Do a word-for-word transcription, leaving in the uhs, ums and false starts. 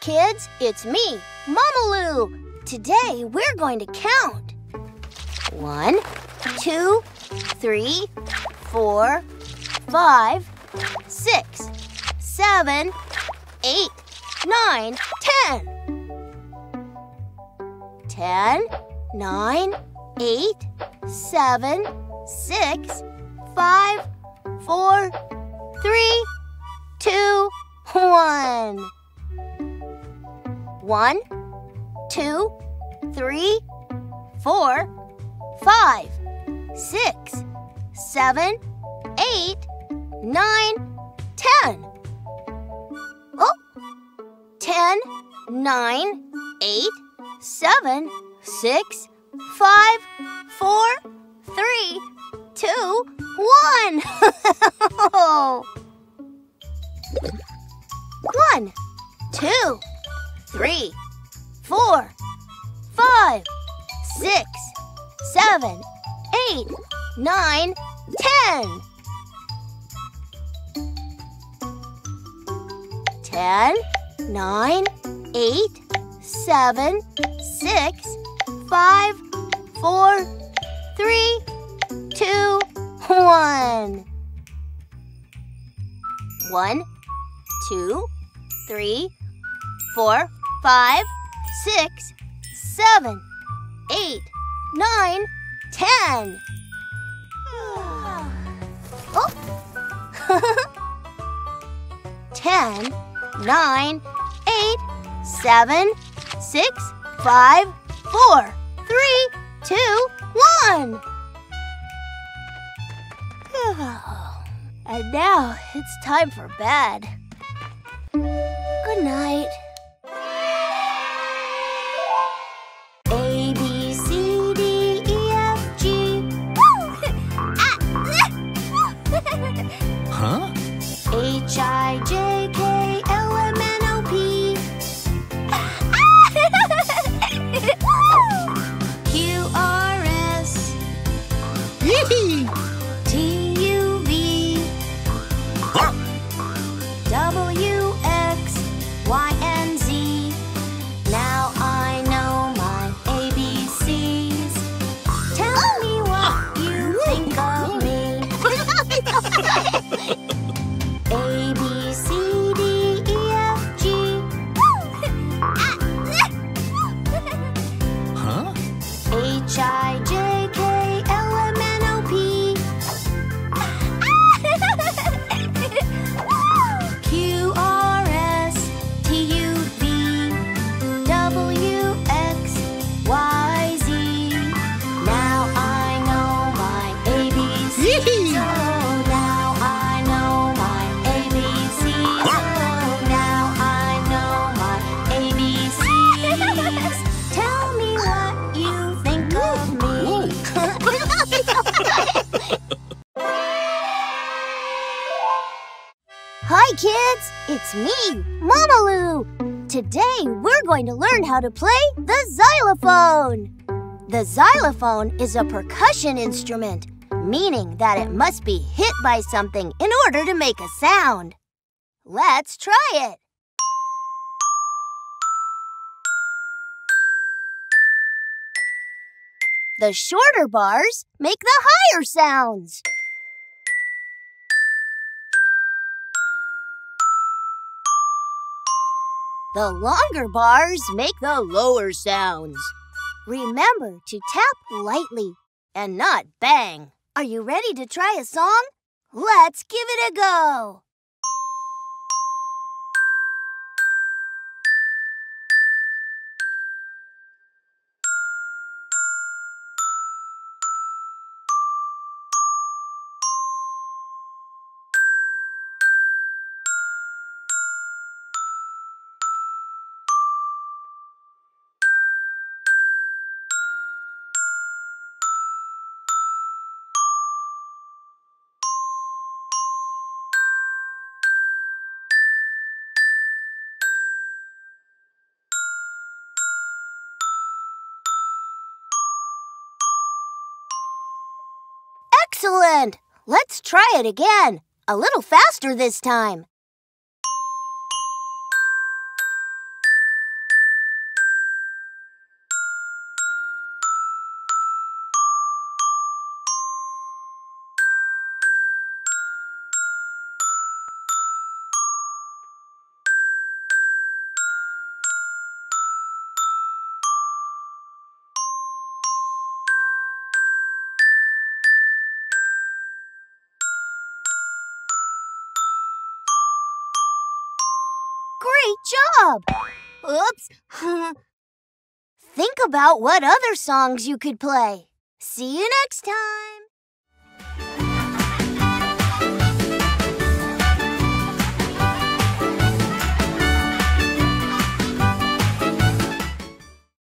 kids, it's me, Mamalu. Today we're going to count. One, two, three, four, five, six, seven, eight, nine, ten. Ten, nine, eight, seven, six, five, four, three, two, one. One, two, three, four, five, six, seven, eight, nine, ten. Oh, ten, nine, eight, seven, six, five, four, three, two, one. One, two, three, four, five, six, seven, eight, nine, ten. Ten, nine, eight, seven, six, five, four, three, two, one. One, two, three, four, five, six, seven, eight, nine, ten. Oh. Ten, nine, eight, seven, six, five, four, three, two, one. And now it's time for bed. Good night. A, B, C, D, E, F, G. Huh? H, I, J, K, L, M, N, O, P. Q, R, S. Yee-hee! A, B, C, D, E, F, G. Huh? H, I, J, K, L, M, N, O, P. Q, R, S, T, U, V, W, X, Y, Z. Now I know my A B Cs. Hi kids, it's me, Mamalu. Today we're going to learn how to play the xylophone. The xylophone is a percussion instrument, meaning that it must be hit by something in order to make a sound. Let's try it. The shorter bars make the higher sounds. The longer bars make the lower sounds. Remember to tap lightly and not bang. Are you ready to try a song? Let's give it a go. Excellent! Let's try it again, a little faster this time. Great job! Oops. Think about what other songs you could play. See you next time!